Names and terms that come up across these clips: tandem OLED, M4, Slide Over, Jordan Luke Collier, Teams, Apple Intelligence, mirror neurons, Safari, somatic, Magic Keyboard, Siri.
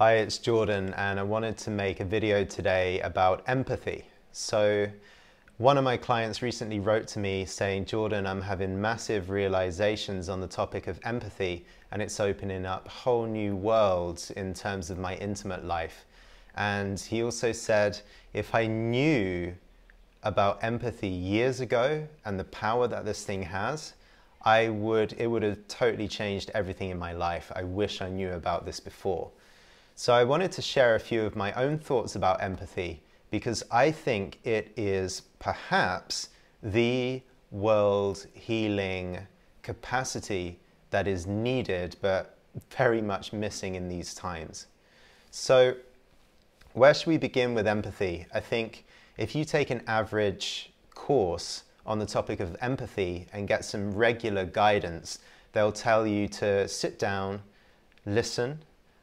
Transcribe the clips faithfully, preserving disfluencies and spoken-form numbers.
Hi, it's Jordan, and I wanted to make a video today about empathy. So one of my clients recently wrote to me saying, Jordan, I'm having massive realizations on the topic of empathy, and it's opening up whole new worlds in terms of my intimate life. And he also said, if I knew about empathy years ago and the power that this thing has, I would, it would have totally changed everything in my life. I wish I knew about this before. So I wanted to share a few of my own thoughts about empathy because I think it is perhaps the world healing capacity that is needed but very much missing in these times. So where should we begin with empathy? I think if you take an average course on the topic of empathy and get some regular guidance, they'll tell you to sit down, listen,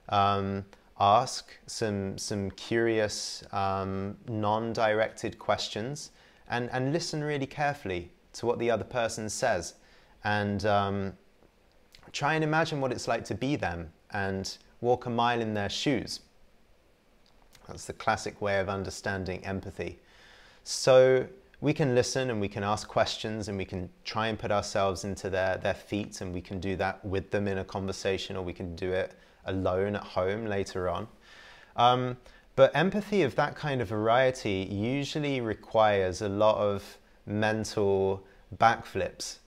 um, ask some, some curious, um, non-directed questions and, and listen really carefully to what the other person says and um, try and imagine what it's like to be them and walk a mile in their shoes. That's the classic way of understanding empathy. So we can listen and we can ask questions and we can try and put ourselves into their, their feet, and we can do that with them in a conversation, or we can do it alone at home later on. Um, but empathy of that kind of variety usually requires a lot of mental backflips.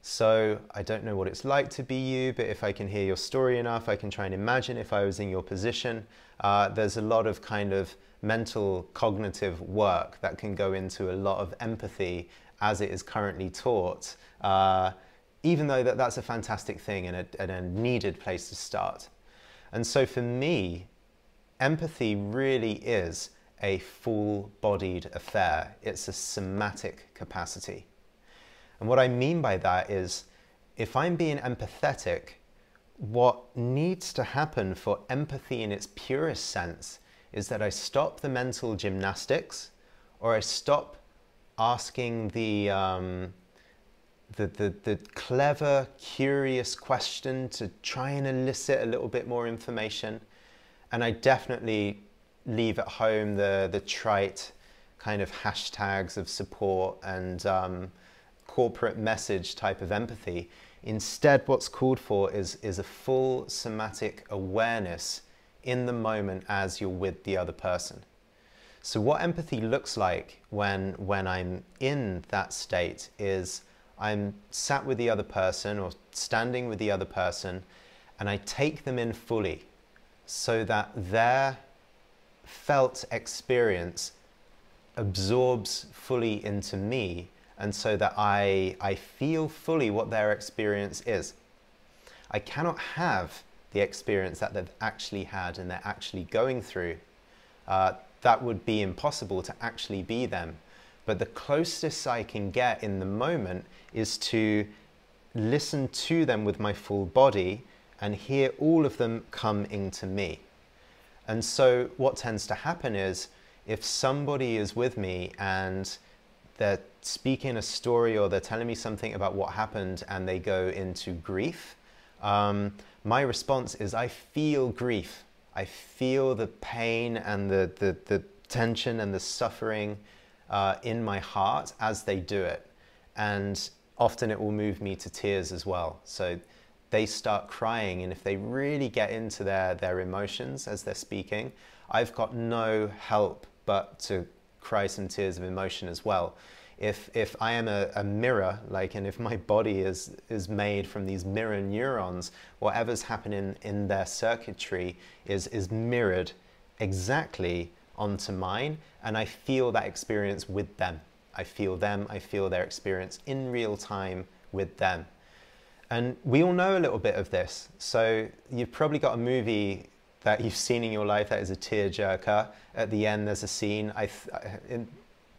So I don't know what it's like to be you, but if I can hear your story enough, I can try and imagine if I was in your position. Uh, there's a lot of kind of mental cognitive work that can go into a lot of empathy as it is currently taught, uh, even though that, that's a fantastic thing and a, and a needed place to start. And so for me, empathy really is a full-bodied affair. It's a somatic capacity. And what I mean by that is, if I'm being empathetic, what needs to happen for empathy in its purest sense is that I stop the mental gymnastics, or I stop asking the, um, the, the, the clever, curious question to try and elicit a little bit more information. And I definitely leave at home the, the trite kind of hashtags of support and um, corporate message type of empathy. Instead, what's called for is, is a full somatic awareness in the moment as you're with the other person. So what empathy looks like when, when I'm in that state is I'm sat with the other person or standing with the other person, and I take them in fully so that their felt experience absorbs fully into me, and so that I, I feel fully what their experience is. I cannot have the experience that they've actually had and they're actually going through. Uh, that would be impossible to actually be them. But the closest I can get in the moment is to listen to them with my full body and hear all of them come into me. And so what tends to happen is, if somebody is with me and they're speaking a story or they're telling me something about what happened and they go into grief, um, my response is I feel grief. I feel the pain and the, the, the tension and the suffering uh, in my heart as they do it. And often it will move me to tears as well. So they start crying, and if they really get into their, their emotions as they're speaking, I've got no help but to cry some tears of emotion as well. If, if I am a, a mirror, like, and if my body is, is made from these mirror neurons, whatever's happening in their circuitry is, is mirrored exactly onto mine, and I feel that experience with them. I feel them, I feel their experience in real time with them. And we all know a little bit of this. So you've probably got a movie that you've seen in your life that is a tearjerker. At the end, there's a scene. I th in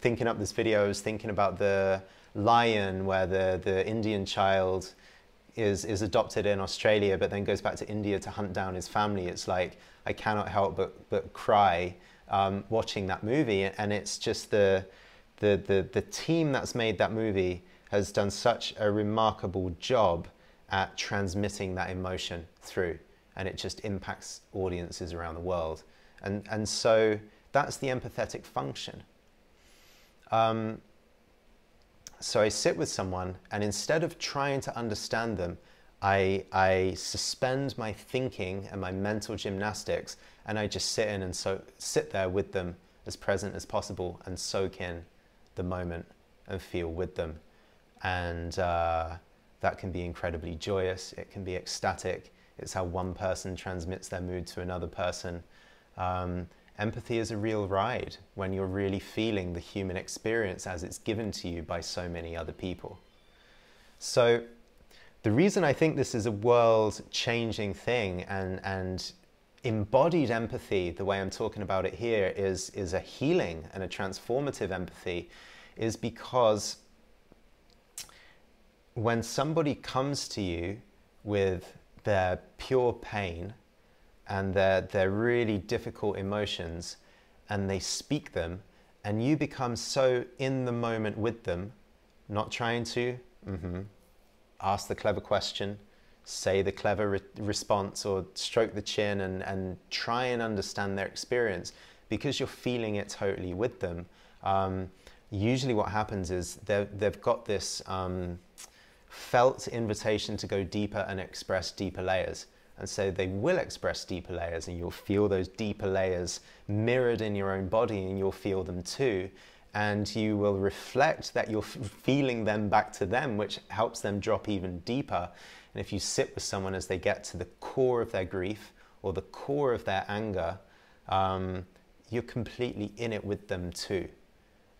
thinking up this video, I was thinking about the lion, where the, the Indian child is, is adopted in Australia, but then goes back to India to hunt down his family. It's like, I cannot help but, but cry um, watching that movie. And it's just the, the, the, the team that's made that movie has done such a remarkable job at transmitting that emotion through. and it just impacts audiences around the world. And, and so that's the empathetic function. Um, so I sit with someone, and instead of trying to understand them, I, I suspend my thinking and my mental gymnastics, and I just sit in and so sit there with them as present as possible and soak in the moment and feel with them. And uh, that can be incredibly joyous. It can be ecstatic. It's how one person transmits their mood to another person. Um, empathy is a real ride when you're really feeling the human experience as it's given to you by so many other people. So the reason I think this is a world-changing thing, and, and embodied empathy, the way I'm talking about it here, is, is a healing and a transformative empathy, is because when somebody comes to you with their pure pain and their, their really difficult emotions, and they speak them, and you become so in the moment with them, not trying to mm-hmm, ask the clever question, say the clever re response, or stroke the chin and, and try and understand their experience, because you're feeling it totally with them. Um, usually what happens is they've got this um, felt invitation to go deeper and express deeper layers. And so they will express deeper layers, and you'll feel those deeper layers mirrored in your own body, and you'll feel them too. And you will reflect that you're feeling them back to them, which helps them drop even deeper. And if you sit with someone as they get to the core of their grief or the core of their anger, um, you're completely in it with them too.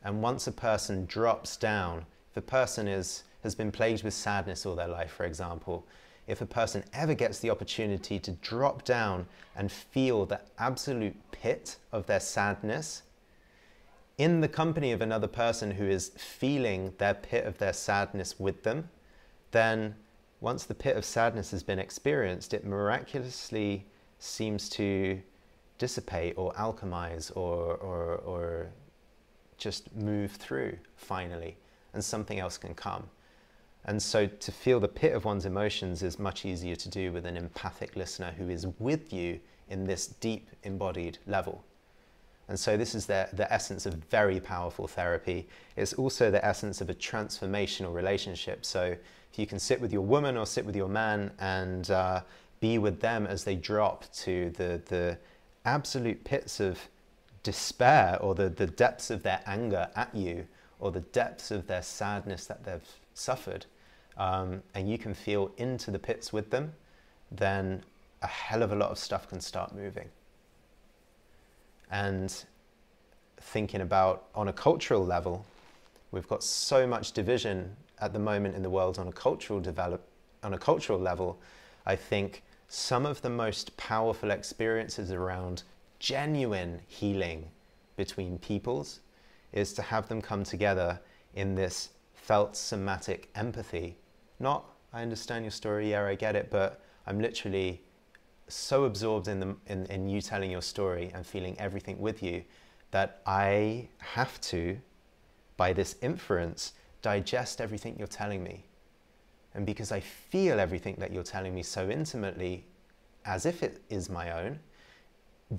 And once a person drops down, if a person is, has been plagued with sadness all their life, for example, if a person ever gets the opportunity to drop down and feel the absolute pit of their sadness, in the company of another person who is feeling their pit of their sadness with them, then once the pit of sadness has been experienced, it miraculously seems to dissipate or alchemize or, or, or just move through finally, and something else can come. And so to feel the pit of one's emotions is much easier to do with an empathic listener who is with you in this deep embodied level. And so this is the, the essence of very powerful therapy. It's also the essence of a transformational relationship. So if you can sit with your woman or sit with your man and uh, be with them as they drop to the, the absolute pits of despair, or the, the depths of their anger at you, or the depths of their sadness that they've suffered, um, and you can feel into the pits with them, then a hell of a lot of stuff can start moving. And thinking about on a cultural level, we've got so much division at the moment in the world on a cultural develop, on a cultural level. I think some of the most powerful experiences around genuine healing between peoples is to have them come together in this felt somatic empathy. Not, I understand your story, yeah, I get it, but I'm literally so absorbed in, the, in, in you telling your story and feeling everything with you that I have to, by this inference, digest everything you're telling me. And because I feel everything that you're telling me so intimately, as if it is my own,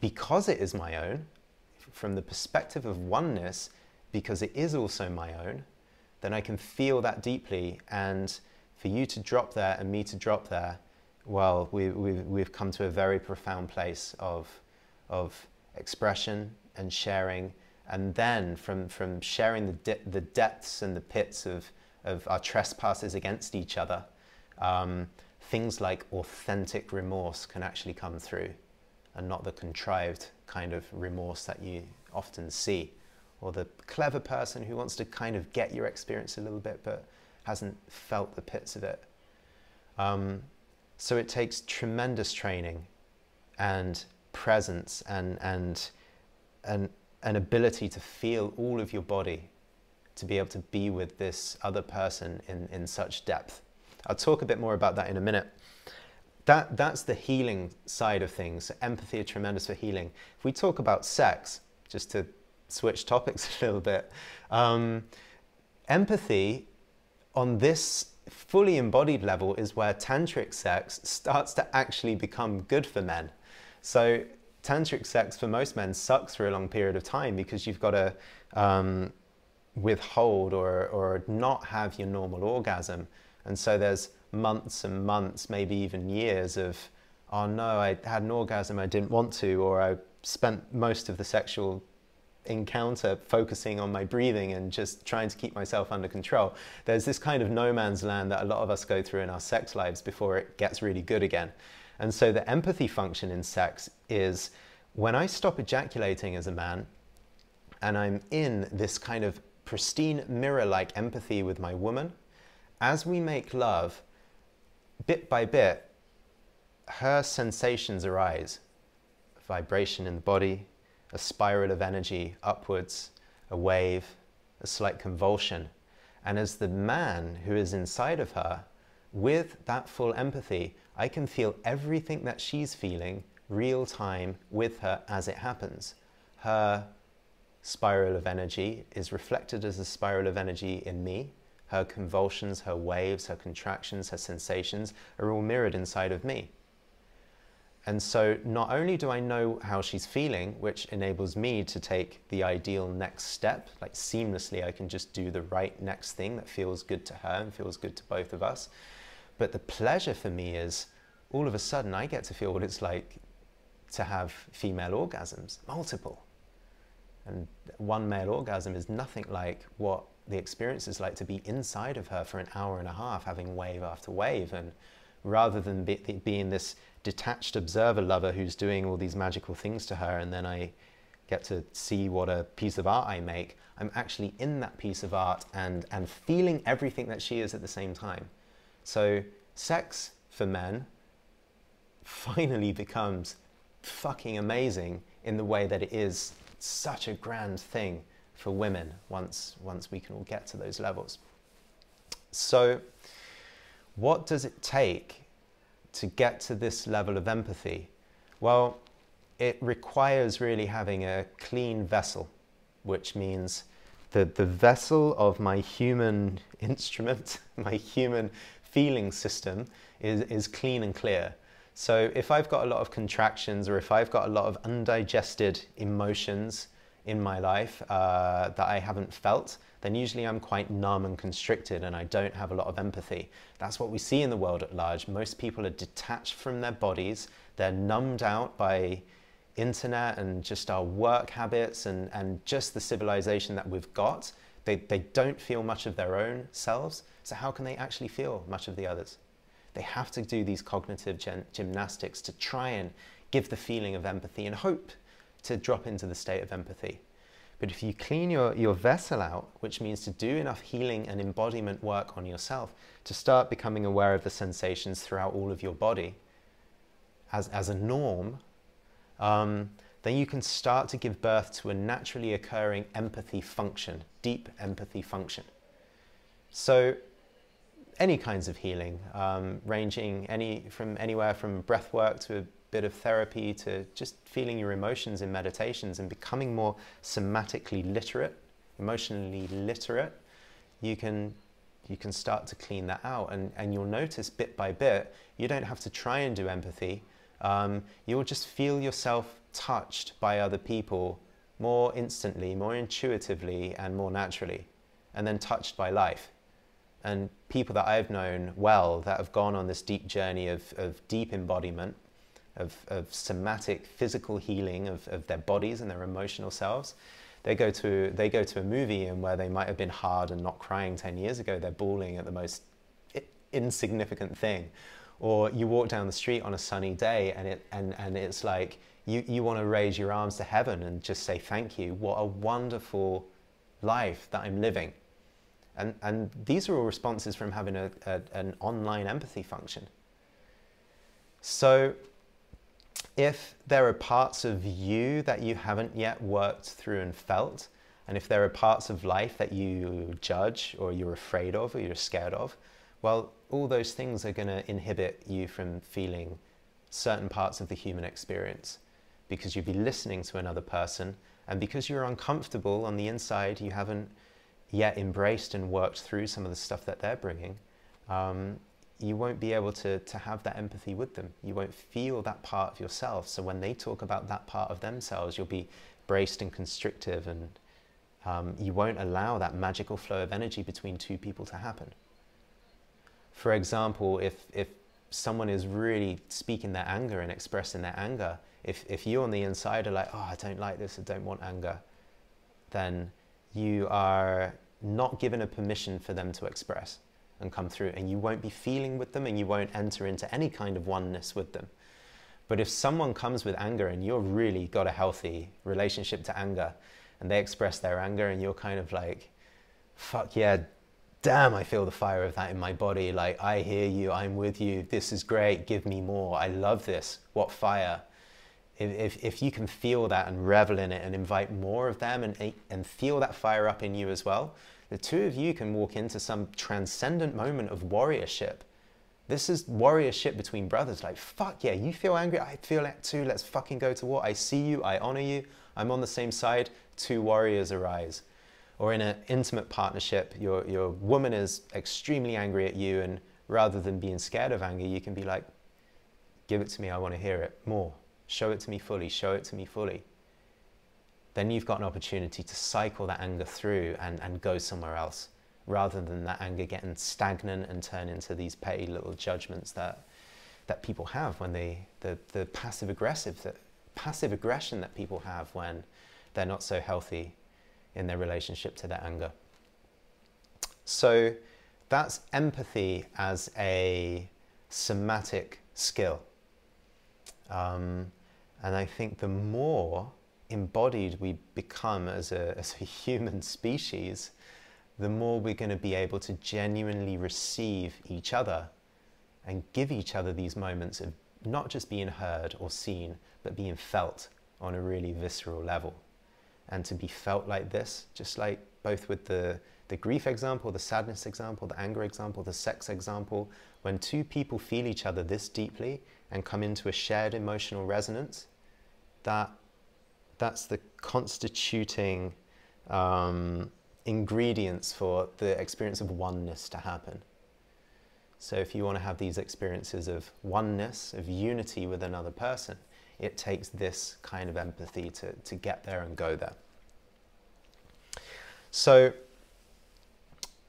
because it is my own, from the perspective of oneness, because it is also my own, then I can feel that deeply. And for you to drop there and me to drop there, well, we, we've, we've come to a very profound place of, of expression and sharing. And then from, from sharing the, de the depths and the pits of, of our trespasses against each other, um, things like authentic remorse can actually come through, and not the contrived kind of remorse that you often see, or the clever person who wants to kind of get your experience a little bit but hasn't felt the pits of it. Um, So it takes tremendous training and presence and, and, and an ability to feel all of your body to be able to be with this other person in, in such depth. I'll talk a bit more about that in a minute. That, that's the healing side of things. Empathy is tremendous for healing. If we talk about sex, just to switch topics a little bit, um, empathy on this fully embodied level is where tantric sex starts to actually become good for men. So tantric sex for most men sucks for a long period of time because you've got to um, withhold or, or not have your normal orgasm. And so there's months and months, maybe even years of, oh no, I had an orgasm I didn't want to, or I spent most of the sexual encounter focusing on my breathing and just trying to keep myself under control. There's this kind of no man's land that a lot of us go through in our sex lives before it gets really good again. And so the empathy function in sex is when I stop ejaculating as a man and I'm in this kind of pristine mirror-like empathy with my woman, as we make love, bit by bit, her sensations arise. Vibration in the body, a spiral of energy upwards, a wave, a slight convulsion. And as the man who is inside of her, with that full empathy, I can feel everything that she's feeling real time with her as it happens. Her spiral of energy is reflected as a spiral of energy in me. Her convulsions, her waves, her contractions, her sensations are all mirrored inside of me. And so not only do I know how she's feeling, which enables me to take the ideal next step, like seamlessly I can just do the right next thing that feels good to her and feels good to both of us, but the pleasure for me is all of a sudden I get to feel what it's like to have female orgasms, multiple. And one male orgasm is nothing like what the experience is like to be inside of her for an hour and a half, having wave after wave, and rather than be, being this detached observer lover who's doing all these magical things to her and then I get to see what a piece of art I make, I'm actually in that piece of art and, and feeling everything that she is at the same time. So sex for men finally becomes fucking amazing in the way that it is such a grand thing for women once, once we can all get to those levels. So what does it take to get to this level of empathy? Well, it requires really having a clean vessel, which means that the vessel of my human instrument, my human feeling system is, is clean and clear. So if I've got a lot of contractions or if I've got a lot of undigested emotions in my life uh, that I haven't felt, then usually I'm quite numb and constricted and I don't have a lot of empathy. That's what we see in the world at large. Most people are detached from their bodies. They're numbed out by internet and just our work habits and, and just the civilization that we've got. They, they don't feel much of their own selves. So how can they actually feel much of the others? They have to do these cognitive gymnastics to try and give the feeling of empathy and hope to drop into the state of empathy. But if you clean your, your vessel out, which means to do enough healing and embodiment work on yourself to start becoming aware of the sensations throughout all of your body as, as a norm, um, then you can start to give birth to a naturally occurring empathy function, deep empathy function. So any kinds of healing, um, ranging any, from anywhere from breath work to a bit of therapy to just feeling your emotions in meditations and becoming more somatically literate, emotionally literate, you can, you can start to clean that out. And, and you'll notice bit by bit, you don't have to try and do empathy. Um, you'll just feel yourself touched by other people more instantly, more intuitively and more naturally, and then touched by life. And people that I've known well that have gone on this deep journey of, of deep embodiment, Of, of somatic physical healing of, of their bodies and their emotional selves. They go to, they go to a movie and where they might have been hard and not crying ten years ago, they're bawling at the most insignificant thing. Or you walk down the street on a sunny day and, it, and, and it's like you, you want to raise your arms to heaven and just say thank you. What a wonderful life that I'm living. And, and these are all responses from having a, a, an online empathy function. So if there are parts of you that you haven't yet worked through and felt, and if there are parts of life that you judge or you're afraid of or you're scared of, well, all those things are going to inhibit you from feeling certain parts of the human experience because you'll be listening to another person. And because you're uncomfortable on the inside, you haven't yet embraced and worked through some of the stuff that they're bringing. um, you won't be able to, to have that empathy with them. You won't feel that part of yourself. So when they talk about that part of themselves, you'll be braced and constrictive, and um, you won't allow that magical flow of energy between two people to happen. For example, if, if someone is really speaking their anger and expressing their anger, if, if you on the inside are like, oh, I don't like this, I don't want anger, then you are not given a permission for them to express and come through, and you won't be feeling with them, and you won't enter into any kind of oneness with them. But if someone comes with anger and you've really got a healthy relationship to anger, and they express their anger, and you're kind of like, fuck yeah, damn, I feel the fire of that in my body, like, I hear you, I'm with you, this is great, give me more, I love this, what fire. If, if, if you can feel that and revel in it and invite more of them and, and feel that fire up in you as well, the two of you can walk into some transcendent moment of warriorship. This is warriorship between brothers. Like, fuck yeah, you feel angry, I feel that too, let's fucking go to war. I see you, I honor you, I'm on the same side, two warriors arise. Or in an intimate partnership, your, your woman is extremely angry at you, and rather than being scared of anger, you can be like, give it to me, I want to hear it more. Show it to me fully, show it to me fully. Then you've got an opportunity to cycle that anger through and, and go somewhere else, rather than that anger getting stagnant and turn into these petty little judgments that, that people have when they, the, the passive aggressive, the passive aggression that people have when they're not so healthy in their relationship to their anger. So that's empathy as a somatic skill. Um, and I think the more embodied we become as a, as a human species, the more we're going to be able to genuinely receive each other and give each other these moments of not just being heard or seen, but being felt on a really visceral level. And to be felt like this, just like both with the, the grief example, the sadness example, the anger example, the sex example, when two people feel each other this deeply and come into a shared emotional resonance, that that's the constituting um, ingredients for the experience of oneness to happen. So if you want to have these experiences of oneness, of unity with another person, it takes this kind of empathy to, to get there and go there. So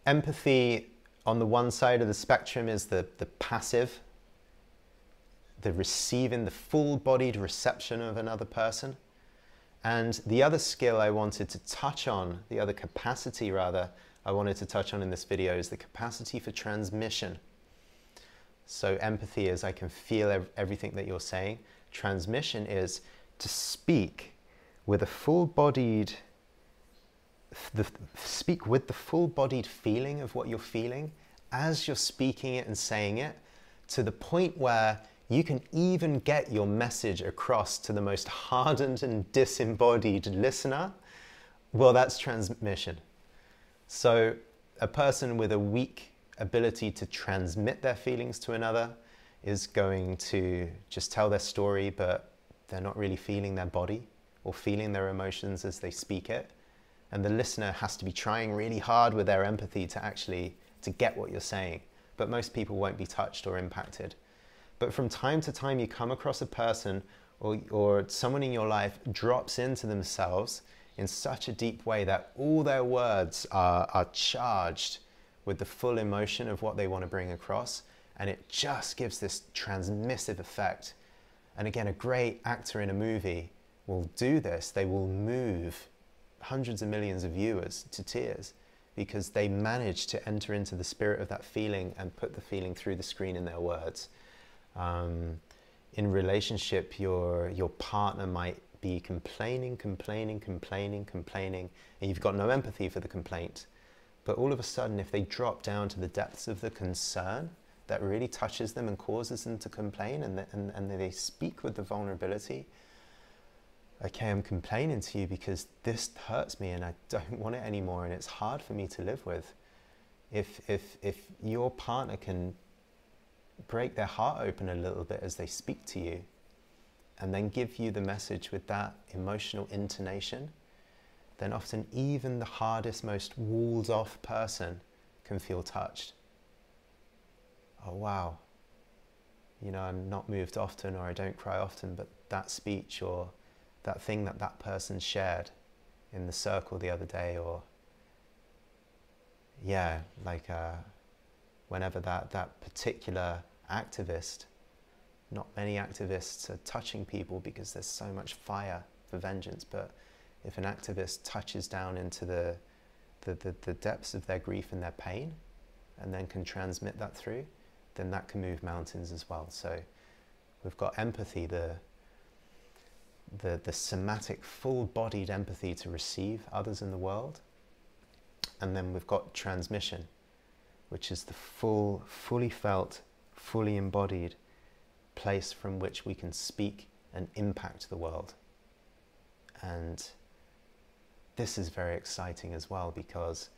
empathy on the one side of the spectrum is the, the passive, the receiving, the full-bodied reception of another person. And the other skill I wanted to touch on, the other capacity rather, I wanted to touch on in this video is the capacity for transmission. So empathy is I can feel everything that you're saying. Transmission is to speak with a full-bodied, the, speak with the full-bodied feeling of what you're feeling as you're speaking it and saying it, to the point where you can even get your message across to the most hardened and disembodied listener. Well, that's transmission. So a person with a weak ability to transmit their feelings to another is going to just tell their story, but they're not really feeling their body or feeling their emotions as they speak it. And the listener has to be trying really hard with their empathy to actually to get what you're saying. But most people won't be touched or impacted. But from time to time, you come across a person or, or someone in your life drops into themselves in such a deep way that all their words are, are charged with the full emotion of what they want to bring across. And it just gives this transmissive effect. And again, a great actor in a movie will do this. They will move hundreds of millions of viewers to tears because they manage to enter into the spirit of that feeling and put the feeling through the screen in their words. Um, in relationship, your, your partner might be complaining, complaining, complaining, complaining, and you've got no empathy for the complaint. But all of a sudden, if they drop down to the depths of the concern that really touches them and causes them to complain, and, the, and, and they speak with the vulnerability, okay, I'm complaining to you because this hurts me and I don't want it anymore and it's hard for me to live with. If, if, if your partner can break their heart open a little bit as they speak to you and then give you the message with that emotional intonation, then often even the hardest, most walled off person can feel touched. oh wow, you know, I'm not moved often, or I don't cry often, but that speech or that thing that that person shared in the circle the other day, or yeah, like uh, whenever that, that particular activist, not many activists are touching people because there's so much fire for vengeance, but if an activist touches down into the, the, the, the depths of their grief and their pain, and then can transmit that through, then that can move mountains as well. So we've got empathy, the, the, the somatic, full-bodied empathy to receive others in the world, and then we've got transmission, which is the full, fully felt, fully embodied place from which we can speak and impact the world. And this is very exciting as well, because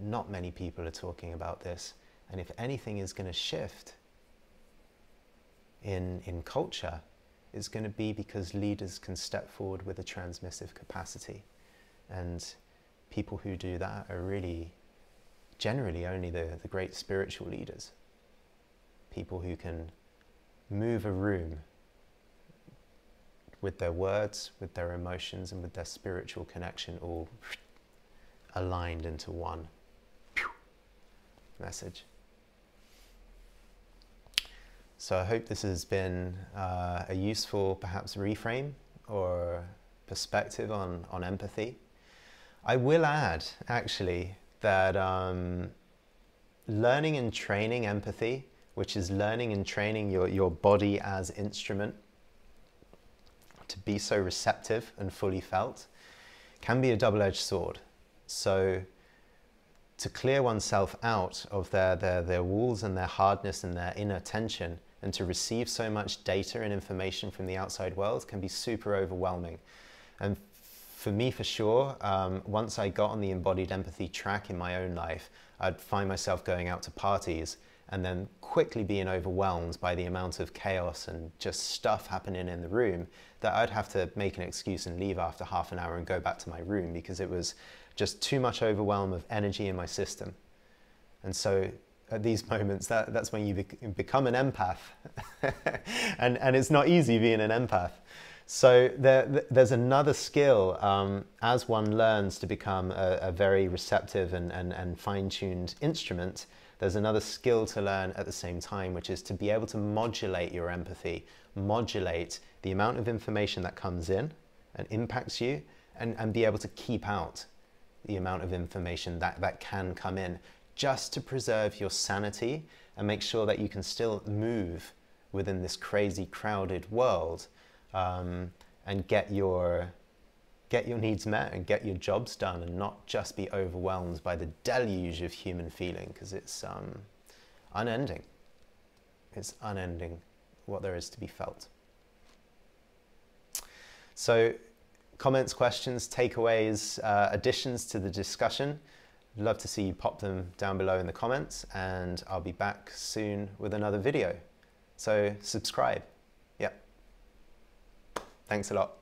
not many people are talking about this. And if anything is going to shift in, in culture, it's going to be because leaders can step forward with a transmissive capacity. And people who do that are really generally only the, the great spiritual leaders. People who can move a room with their words, with their emotions, and with their spiritual connection, all aligned into one message. So I hope this has been uh, a useful, perhaps, reframe or perspective on, on empathy. I will add, actually, that um, learning and training empathy, which is learning and training your, your body as instrument to be so receptive and fully felt, can be a double-edged sword. So to clear oneself out of their, their, their walls and their hardness and their inner tension, and to receive so much data and information from the outside world, can be super overwhelming. And for me, for sure, um, once I got on the embodied empathy track in my own life, I'd find myself going out to parties and then quickly being overwhelmed by the amount of chaos and just stuff happening in the room, that I'd have to make an excuse and leave after half an hour and go back to my room, because it was just too much overwhelm of energy in my system. And so at these moments, that, that's when you be- become an empath. and, and it's not easy being an empath. So there, there's another skill um, as one learns to become a, a very receptive and, and, and fine-tuned instrument. There's another skill to learn at the same time, which is to be able to modulate your empathy, modulate the amount of information that comes in and impacts you, and, and be able to keep out the amount of information that, that can come in, just to preserve your sanity and make sure that you can still move within this crazy, crowded world. Um, and get your, get your needs met and get your jobs done, and not just be overwhelmed by the deluge of human feeling, because it's um, unending. It's unending what there is to be felt. So comments, questions, takeaways, uh, additions to the discussion, I'd love to see you pop them down below in the comments, and I'll be back soon with another video. So subscribe. Thanks a lot.